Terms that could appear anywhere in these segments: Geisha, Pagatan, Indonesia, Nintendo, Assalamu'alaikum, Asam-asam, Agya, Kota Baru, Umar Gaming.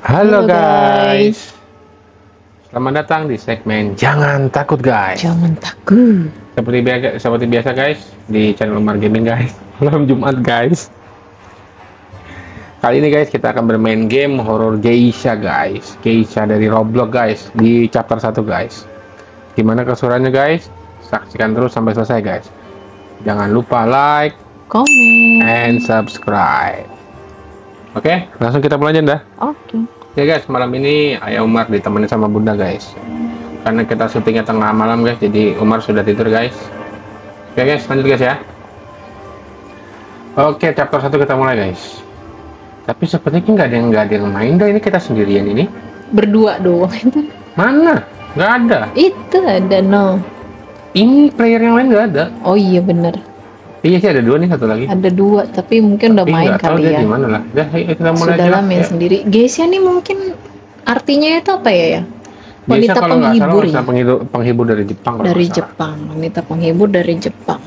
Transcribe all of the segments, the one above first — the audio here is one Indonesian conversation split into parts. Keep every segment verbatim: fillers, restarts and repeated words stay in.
Halo, Halo guys. guys, selamat datang di segmen Jangan Takut Guys. Jangan takut. Seperti biasa, seperti biasa guys, di channel Umar Gaming guys. Malam Jumat guys. Kali ini guys kita akan bermain game horror Geisha guys. Geisha dari Roblox guys, di chapter satu guys. Gimana keseruannya guys? Saksikan terus sampai selesai guys. Jangan lupa like, comment, and subscribe. Oke, okay, langsung kita mulai aja dah. Oke. Okay. Ya guys, malam ini Ayah Umar ditemani sama Bunda guys. Karena kita syutingnya tengah malam guys, jadi Umar sudah tidur guys. Oke okay, guys, lanjut guys ya. Oke, okay, chapter satu kita mulai guys. Tapi sepertinya nggak ada yang nggak ada yang main dah, ini kita sendirian ini. Berdua doang itu. Mana? Nggak ada. Itu ada no. Ini player yang lain nggak ada. Oh iya bener. Iya sih ada dua nih, satu lagi. Ada dua, tapi mungkin udah tapi main kali ya. Dia dimana lah. Udah, kita mulai sudah aja main ya. Sendiri. Geisha nih mungkin artinya itu apa ya ya? Wanita Geisha, penghibur salah, ya? Penghibur, penghibur dari Jepang. Dari Jepang, wanita penghibur dari Jepang.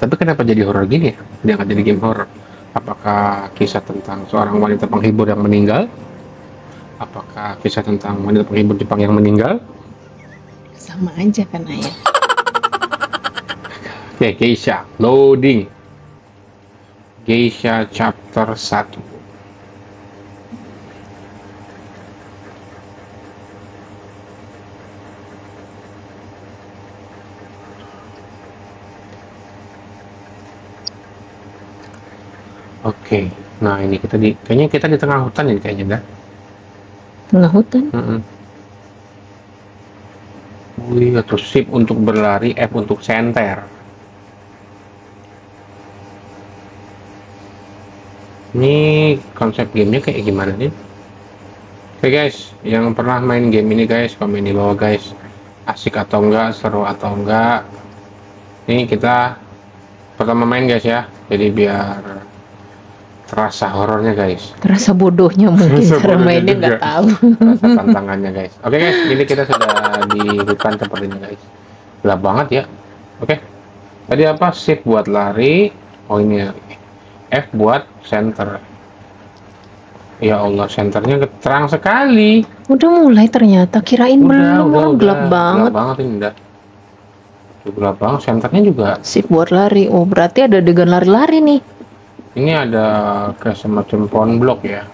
Tapi kenapa jadi horor gini ya? Dia nggak jadi game horor. Apakah kisah tentang seorang wanita penghibur yang meninggal? Apakah kisah tentang wanita penghibur Jepang yang meninggal? Sama aja kan ayah. Oke, okay, Geisha loading. Geisha chapter satu. Oke, okay. Nah ini kita di kayaknya kita di tengah hutan ya kayaknya dah. Tengah hutan. Mm -mm. Wih, atau shift untuk berlari, F untuk senter. Ini konsep gamenya kayak gimana nih? Oke guys, yang pernah main game ini guys, komen di bawah guys, asik atau enggak, seru atau enggak. Ini kita pertama main guys ya, jadi biar terasa horornya guys. Terasa bodohnya mungkin, cara mainnya nggak tahu. Terasa tantangannya guys. Oke guys, ini kita sudah di hutan tempat ini guys. Gelap banget ya. Oke, tadi apa? Shift buat lari. Oh ini ya. F buat center. Ya Allah, senternya terang sekali. Udah mulai ternyata, kirain belum, belum gelap banget. Gelap banget ini udah. Gelap banget, senternya juga. Sip buat lari. Oh, berarti ada adegan lari-lari nih. Ini ada kayak semacam pohon blok ya.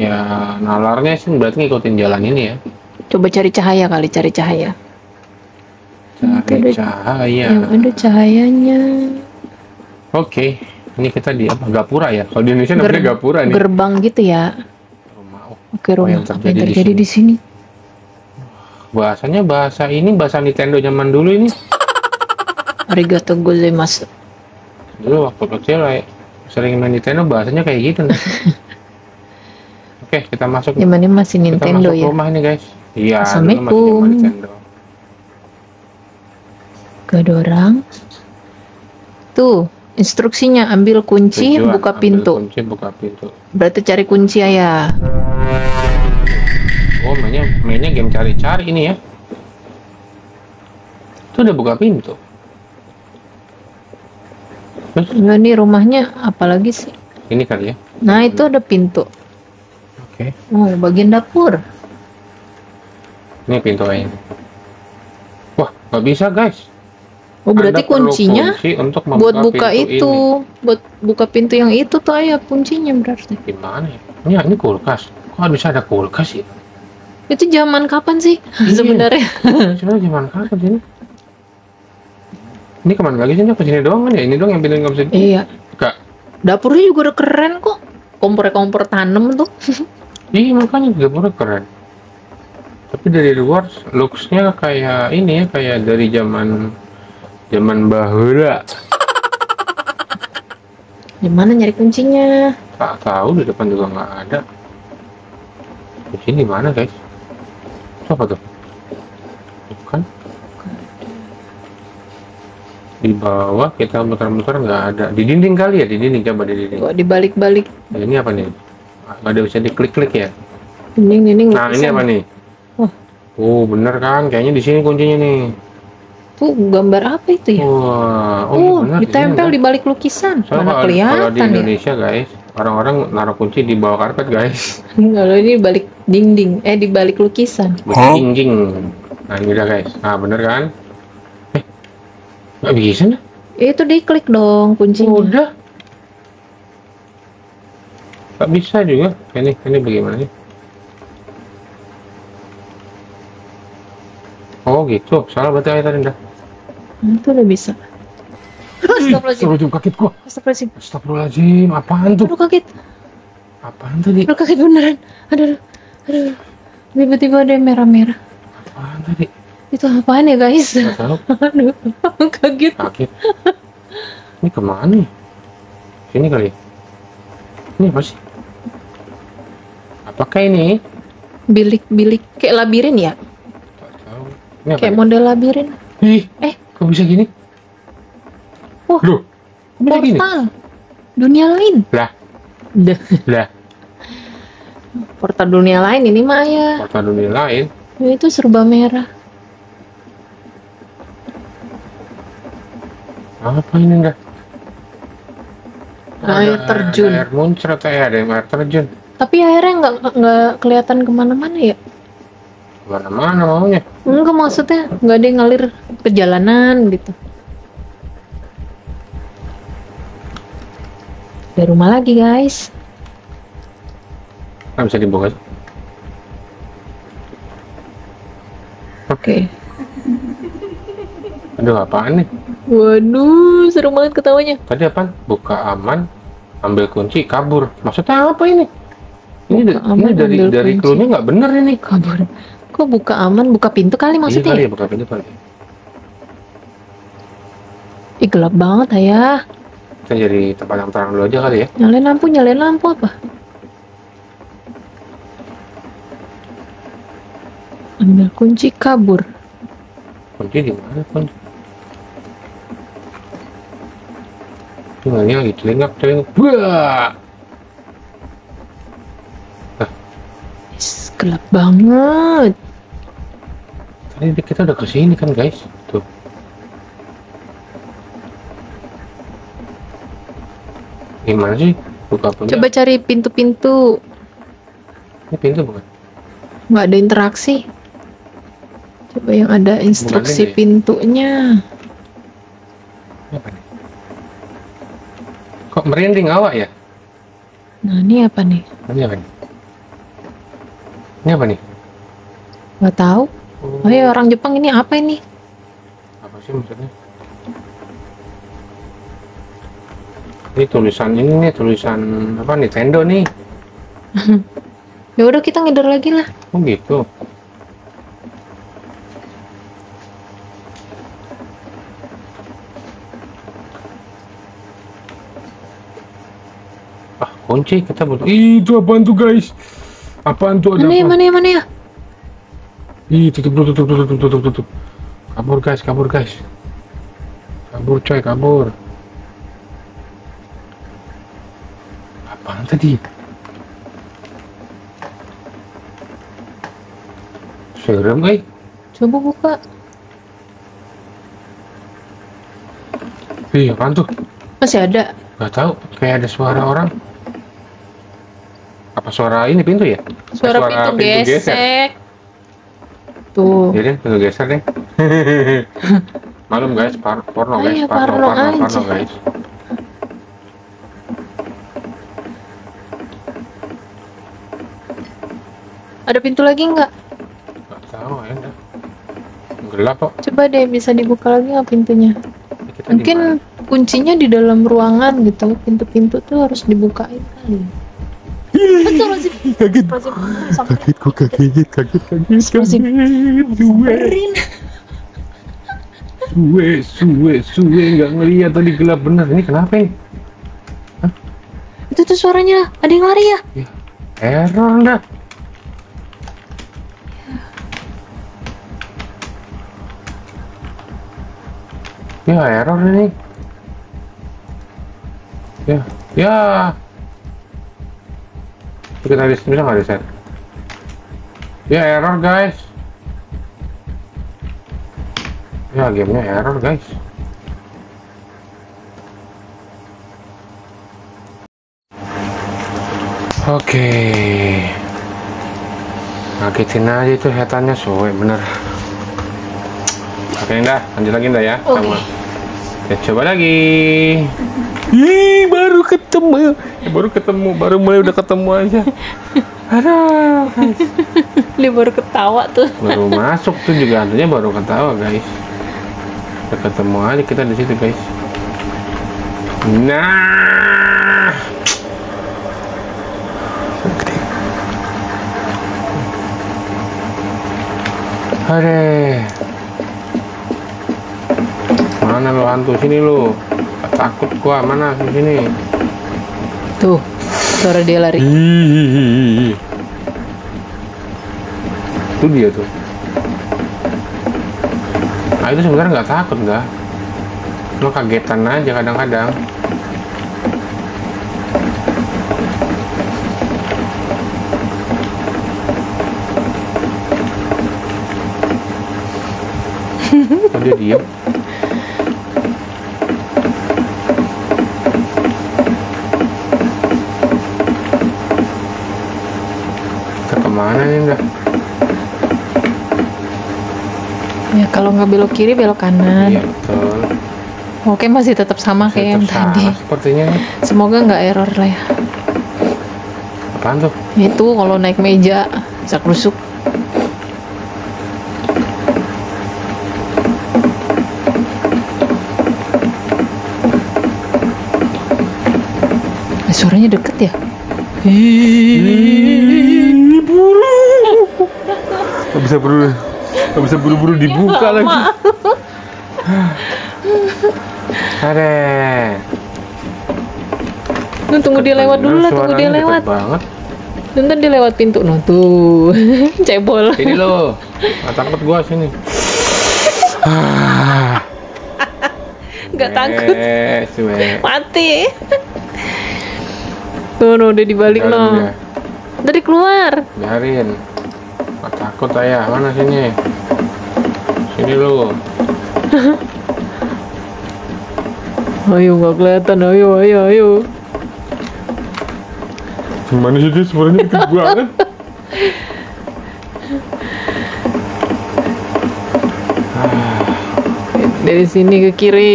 Ya, nalarnya sih berarti ngikutin jalan ini ya. Coba cari cahaya kali, cari cahaya. Cari cahaya. Yang ada cahayanya. Oke. Okay. Ini kita di apa? Gapura ya. Kalau di Indonesia Ger namanya gapura nih. Gerbang gitu ya. Rumah. Oh. Oke, rumah. Oh, yang terjadi, yang terjadi di sini. Di sini. Bahasanya bahasa ini bahasa Nintendo zaman dulu ini. Arigato gozaimasu. Dulu waktu kecil ya, sering main Nintendo bahasanya kayak gitu nih. Oke, kita masuk. Zaman ini masih Nintendo kita masuk ya. Rumah ini guys. Iya. Assalamualaikum. Gak ada orang. Tuh. Instruksinya ambil kunci, tujuan, buka ambil pintu. Kunci, buka pintu. Berarti cari kunci ya. Oh, mainnya mainnya game cari-cari ini ya. Itu udah buka pintu. Nah, ini rumahnya apalagi sih? Ini kali ya. Nah, itu ada pintu. Oke. Okay. Oh, bagian dapur. Ini pintunya. Wah, nggak bisa guys. Oh berarti kuncinya kunci untuk buat buka itu, ini. buat buka pintu yang itu tuh ayah kuncinya berarti. Gimana ya? Ini, ini kulkas. Kok bisa ada kulkas sih? Itu zaman kapan sih iya. sebenarnya? Sebenarnya zaman kapan sih? Ini, ini kemana lagi sih? Ke sini doang kan ya? Ini doang yang pintu nggak bisa. Iya. Kak. Dapurnya juga udah keren kok. Kompor-kompor tanam tuh. Iya makanya dapurnya keren. Tapi dari luar looksnya kayak ini ya, kayak dari zaman. Zaman bahula. Gimana nyari kuncinya? Tak tahu, di depan juga nggak ada. Di sini mana guys? Apa tuh? Bukan. Di bawah kita muter-muter nggak ada. Di dinding kali ya, di dinding coba di dinding. Kok dibalik-balik? Nah, ini apa nih? Nggak ada bisa diklik-klik ya? Dinding-dinding. Nah ini apa nih? Oh. Oh bener kan? Kayaknya di sini kuncinya nih. itu gambar apa itu ya? Wah, oh, oh ditempel di balik lukisan. So, mana kalau, kelihatan kalau di Indonesia ya? Guys, orang-orang naruh kunci di bawah karpet guys. Kalau ini balik dinding, eh di balik lukisan. Oh. Dinding. Nah ini udah guys. Nah bener kan? Eh, nggak bisa nih? Itu diklik dong kuncinya. Udah. Nggak bisa juga. Ini, ini bagaimana nih? Oh gitu, salah berarti air tadi dah. Itu udah bisa. Astagfirullahaladzim, kaget gua. Astagfirullahaladzim. Astagfirullahaladzim, apaan tuh? Aduh kaget. Apaan tadi? Aduh kaget beneran. Aduh, aduh. Tiba-tiba ada yang merah-merah. Apaan tadi? Itu apaan ya guys? Gak tahu. Aduh, kaget. Kaget. Ini kemana? Sini kali. Ini apa sih? Apakah ini? Bilik-bilik kayak labirin ya? Kayak model labirin. Ih, eh, kok bisa gini? Wah, loh, kok bisa gini? Dunia lain. Lah. Lah. Portal dunia lain ini mah ya. Portal dunia lain. Ini tuh serba merah. Apa ini enggak? Air terjun. Air muncrat ya, ada air terjun. Tapi airnya nggak nggak kelihatan kemana-mana ya? Mana-mana maunya. Enggak, maksudnya nggak ada yang ngalir ke jalanan gitu. Ada rumah lagi guys. Nggak bisa dibuka. Oke. Okay. Aduh apaan nih? Waduh seru banget ketawanya. Tadi apaan? Buka aman, ambil kunci, kabur. Maksudnya apa ini? Ini, buka ini aman, dari dari cluenya nggak bener ini. Kabur. Kok buka aman, buka pintu kali maksudnya? Iya kali ya, buka pintu kali. Ih gelap banget ayah. Kita jadi tempat yang terang dulu aja kali ya. Nyalain lampu, nyalain lampu apa? Ambil kunci kabur. Kunci di mana kunci? Ini lagi telingak, telingak. Wah. Gelap banget. Tadi kita udah kesini kan guys, tuh. Gimana sih? Buka punya. Coba cari pintu-pintu. Ini pintu bukan? Nggak ada interaksi. Coba yang ada instruksi bukan pintunya. Apa nih? Kok merinding awak ya? Nah ini apa nih? Ini apa nih? Ini apa nih? Nggak tahu. Oh. Ayo orang Jepang ini apa ini? Apa sih maksudnya? Ini tulisan ini nih, tulisan apa Nintendo nih? Ya udah kita ngider lagi lah. Oh gitu. Ah kunci kita butuh. Itu apaan tuh guys? Apaan tuh ada apa? Mana ya, mana ya? Ih, tutup, tutup, tutup, tutup, tutup, tutup. Kabur guys, kabur guys. Kabur coy, kabur. Apaan tadi? Serem, eh. Coba buka. Ih, apaan tuh? Masih ada. Gak tahu, kayak ada suara orang. Apa suara ini pintu ya? Suara, suara pintu, pintu gesek. gesek. Tuh. Jadi pintu geser deh. Malum guys, par porno guys, Ayah, parno, parno, parno, parno, parno guys. Ada pintu lagi nggak? Nggak tahu ya. Gelap kok. Coba deh bisa dibuka lagi nggak pintunya? Kita mungkin dimana? Kuncinya di dalam ruangan gitu. Pintu-pintu tuh harus dibukain kali. Kaget, kaget, kok kaget, kaget, kaget, kaget, suwe, suwe, suwe, suwe, nggak ngeliat tadi gelap bener, ini kenapa ya? Hah? Itu tuh suaranya, ada yang lari ya? Ya error dah. Ya error ini. Ya, ya. Kita bisa nggak reset? Ya error guys. Ya Ya, gamenya error, guys. Oke, ngagetin aja itu hetannya, suwe bener. Oke, Indah, lanjut lagi Indah ya. Okay. Sama. Ya, coba lagi. Ih, baru ketemu, baru ketemu, baru mulai udah ketemu aja. Aduh, guys. Ini baru ketawa tuh. Baru masuk tuh juga antunya baru ketawa, guys. Udah ketemu aja kita di situ, guys. Nah. Hore. Mana lo hantu sini lo? Takut gua, mana sini? Tuh, suara dia lari. Hihihi. Itu dia tuh. Nah, itu sebenarnya nggak takut dah. Lo kagetan aja kadang-kadang. Oh, dia diam. Mana nih Indah? Ya kalau nggak belok kiri belok kanan. Iya betul. Oke masih tetap sama masih kayak tetap yang sama tadi. Sepertinya. Semoga nggak error lah ya. Apaan tuh? Itu kalau naik meja bisa kerusuk. Eh, suaranya deket ya? Gak bisa buru, gak bisa buru-buru dibuka lagi. Ada. Nun tunggu dia lewat dulu lah, tunggu dia lewat. Nonton dia lewat pintu nun tuh, cebol. Ini lo, nggak takut gua sini. Gak takut. Mati. Tuh, udah dibalik lo. Tadi keluar. Biarin. Nggak takut ayah, mana sini? Sini lo. Ayo nggak kelihatan, ayo, ayo, ayo. Gimana sih dia sebenarnya bikin gua kan? Dari sini ke kiri.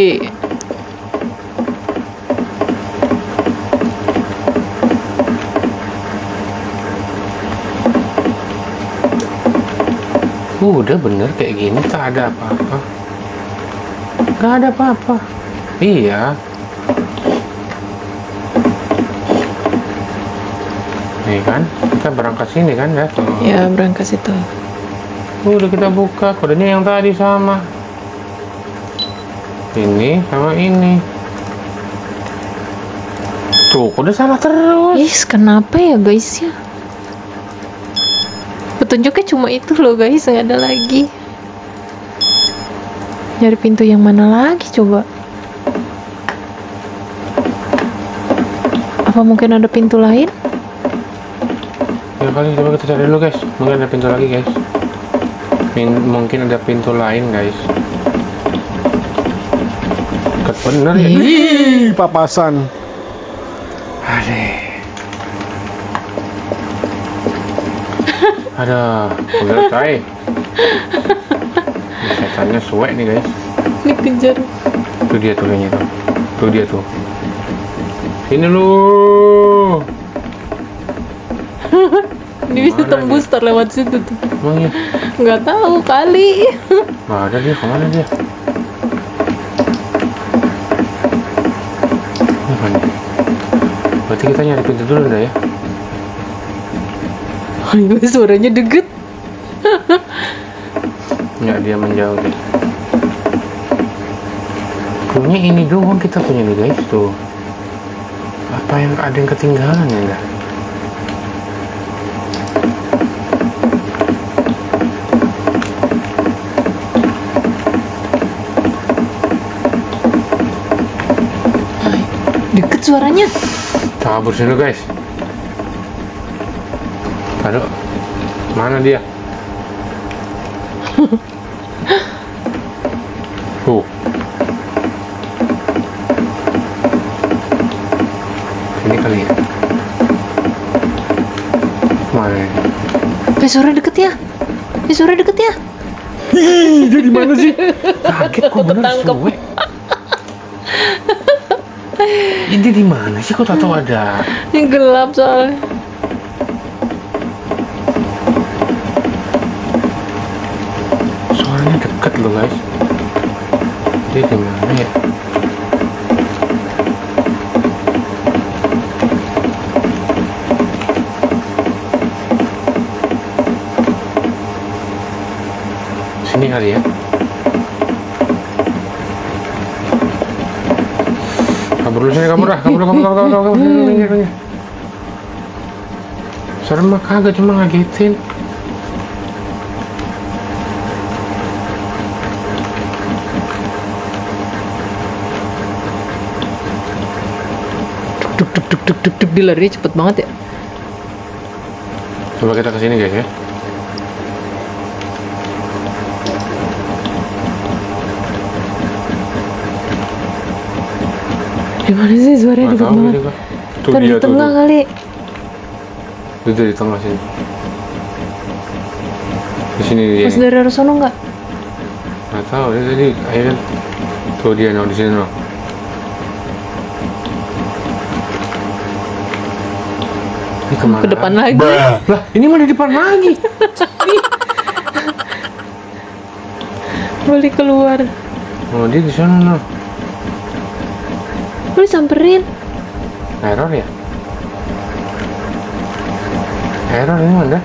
Uh, udah bener kayak gini, tak ada apa-apa, gak ada apa-apa. Iya nih kan, kita berangkat sini kan ya tuh. Ya berangkat situ. Uh, udah kita buka, kodenya yang tadi sama ini sama ini tuh, kode salah terus. Yes, kenapa ya guys ya? Petunjuknya cuma itu loh guys, nggak ada lagi. Nyari pintu yang mana lagi coba? Apa mungkin ada pintu lain? Ya kali, coba kita cari dulu guys. Mungkin ada pintu lagi guys. Min mungkin ada pintu lain guys. Dekat bener ya? Ih, papasan. Aduh. Ada, udah tay. Setannya suwek nih guys. Dikejar. Tuh dia tuh kayaknya tuh. Tuh dia tuh. Sini lu. Dia bisa tembus dia? Terlewat situ tuh. Emang ya? Nggak tahu kali. Nah, ada dia, kemana dia? Apa nih? Berarti kita nyari pintu dulu dah ya. Ini suaranya deket. Nggak, dia menjauh deh. Punya ini doang kita punya nih guys tuh. Apa yang ada yang ketinggalan ya enggak? Deket suaranya. Kabur sini guys. Aduh, mana dia? Tuh. Ini kali ya. Mana? Eh, suara deket ya. Eh, suara deket ya. Hih, dia dimana sih? Kaget kok bener suwe. Ini di mana sih, kok tahu ada? Ini gelap soalnya. Soalnya dekat loh guys. Dia di mana ya? Sini kali ya. Kabur dulu sini, kabur dah, kabur, kabur, kabur, kabur, kabur, kabur. Serem mah kagak, cuma ngagetin. Duk, duk, duk, duk, duk, duk, dia larinya cepet banget ya. Coba kita kesini guys ya. Dimana sih suaranya deket banget? Tuh dia, di tengah tuh, kali. Itu dari tengah sini. Di sini dia. Mas dari arah sono nggak? Nggak tahu. Dia tadi akhirnya tuh dia nong di sini nong. Ini kemana? Ke depan lagi. Bah. Lah ini mana di depan lagi? Boleh keluar. Oh dia di sana nong. Boleh samperin. Error ya? Error ini mana?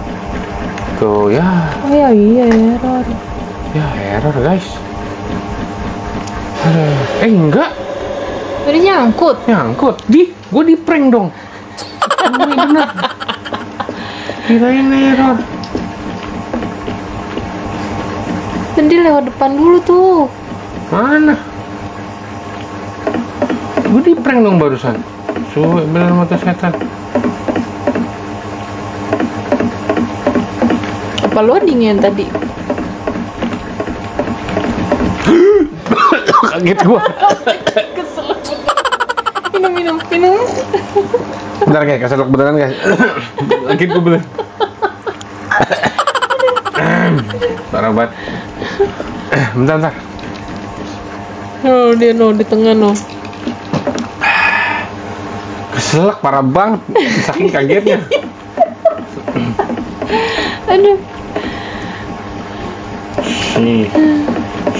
Tuh ya. Oh ya iya error. Ya error guys. Aduh. Eh enggak. Tadi nyangkut. Nyangkut. Di, gue di prank dong. Oh, bener. Kirain error. Dan dia lewat depan dulu tuh. Mana? Gue di prank dong barusan. Suwe bener mata setan. Apa loading yang tadi? Kaget gua. Kesel. Minum minum minum. Bentar guys, keselok beneran guys. Kaget gua bener. Parah banget. Bentar bentar. Oh dia no di tengah no. Selak parah banget, saking kagetnya. Aduh. Nih,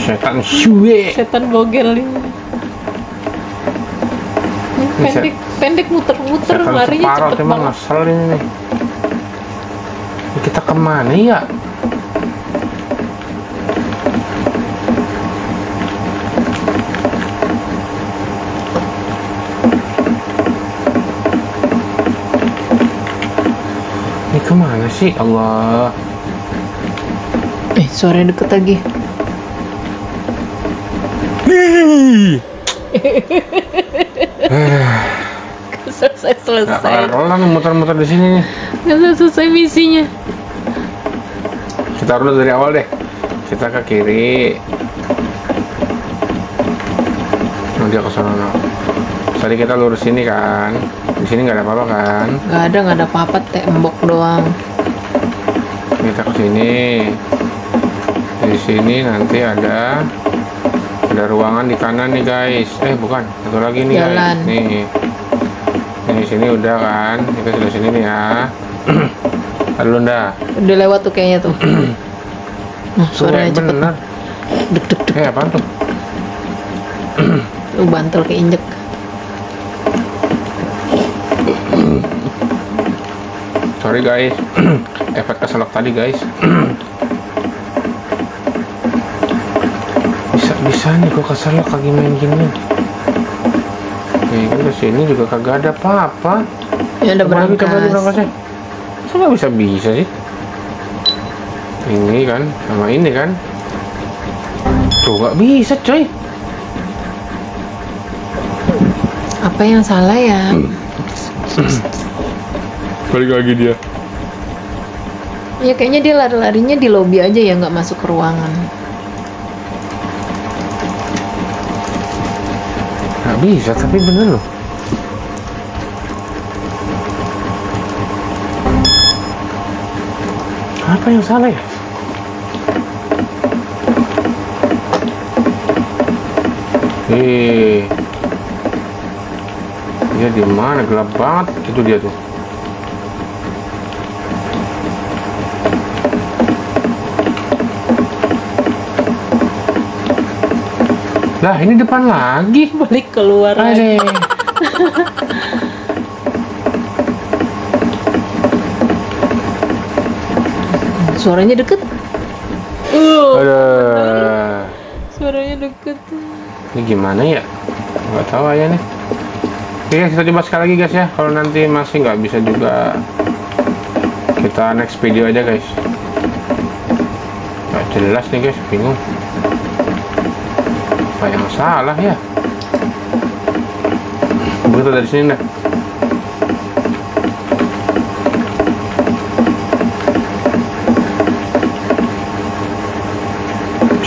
setan suwe. Setan bogel ini. Pendek, pendek muter-muter larinya cepet banget. Setan ini nih. Kita kemana ya? Kemana sih? Allah. Eh, suaranya deket lagi. Nih. Selesai selesai. Gak orang muter-muter di sini nih. Gak selesai misinya. Kita harus dari awal deh. Kita ke kiri. Nah, dia ke sana. Tadi kita lurus sini kan. Di sini nggak ada apa-apa kan? Nggak ada, nggak ada apa-apa, tembok doang. Kita ke sini. Di sini nanti ada ada ruangan di kanan nih guys. Eh bukan, satu lagi nih jalan guys. Nih. Di sini udah kan? Kita sudah sini nih ya. Aduh Lunda. Udah lewat tuh kayaknya tuh. Nah, suaranya cepet. Bener. Duk duk duk. Eh apaan tuh? Lu bantal keinjek. Sorry guys, efek keselak tadi guys. Bisa-bisa nih gue keselak lagi main gini. Nih kan kesini juga kagak ada apa-apa. Ya udah berangkas. Coba lagi berangkasnya. Masa gak bisa-bisa sih? Ini kan, sama ini kan. Tuh gak bisa coy. Apa yang salah ya? Balik lagi dia. Ya kayaknya dia lari-larinya di lobi aja ya, nggak masuk ke ruangan. Gak bisa, tapi bener loh. Apa yang salah ya? Hei, dia di mana? Gelap banget itu dia tuh. Lah ini depan lagi, balik keluar lagi. Suaranya deket. Uh, Aduh. Suaranya deket. Ini gimana ya? Nggak tahu aja nih. Oke, kita coba sekali lagi guys ya. Kalau nanti masih nggak bisa juga, kita next video aja guys. Nggak jelas nih guys, bingung. Apa yang salah ya? Begitu dari sini dah.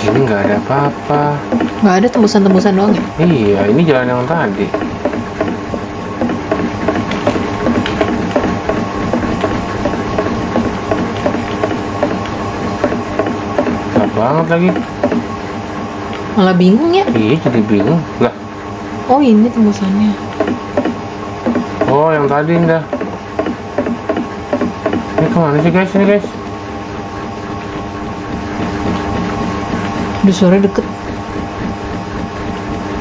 Sini nggak ada apa-apa. Nggak ada tembusan-tembusan doang ya? Iya, ini jalan yang tadi. Gak banget lagi. Malah bingung ya? Iya, jadi bingung lah. Oh, ini tembusannya. Oh, yang tadi enggak. Ini kemana sih guys? Ini guys. Udah suara deket.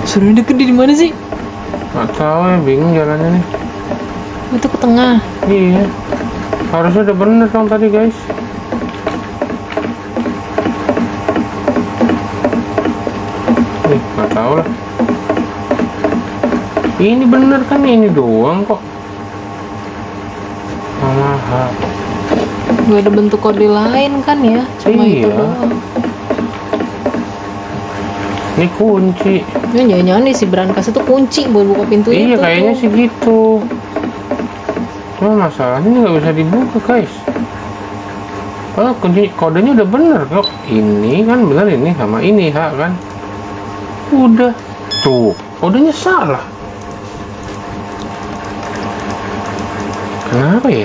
Suara deket di mana sih? Nggak tahu ya, bingung jalannya nih. Itu ke tengah. Iya. Harusnya udah bener dong tadi guys. Nggak tahu lah, ini bener kan, ini doang kok. Malah nggak ada bentuk kode lain kan ya, cuma iya. Itu doang. Ini kunci ya, jangan-jangan di si brankas itu kunci buat buka pintu. Iya, itu iya kayaknya sih gitu, cuma masalahnya nggak bisa dibuka guys. Oh, kunci kodenya udah bener kok, ini kan bener, ini sama ini H kan. Udah tuh kodenya salah, kenapa ya?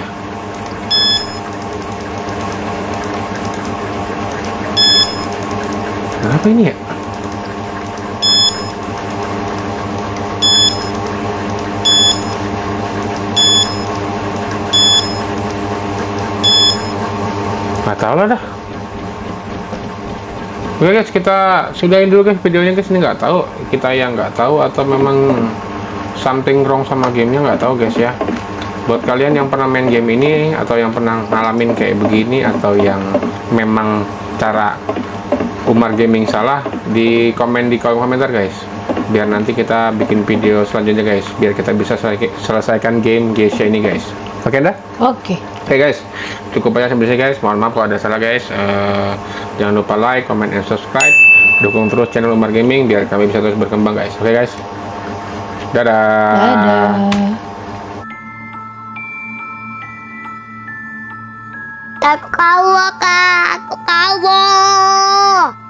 Kenapa ini ya? Nggak tahu lah dah. Oke guys, kita sudahin dulu guys videonya guys. Ini nggak tahu, kita yang nggak tahu atau memang something wrong sama gamenya, nggak tahu guys ya. Buat kalian yang pernah main game ini atau yang pernah ngalamin kayak begini atau yang memang cara Umar Gaming salah, di komen di kolom komentar guys, biar nanti kita bikin video selanjutnya guys, biar kita bisa selesaikan game Geisha ini guys. Oke dah? Oke. Oke guys, cukup banyak sampai sini guys. Mohon maaf kalau ada salah guys. Uh, Jangan lupa like, comment, and subscribe. Dukung terus channel Umar Gaming biar kami bisa terus berkembang guys. Oke guys. Dadah. Dadah. Aku kawo, Kak. Aku kawo.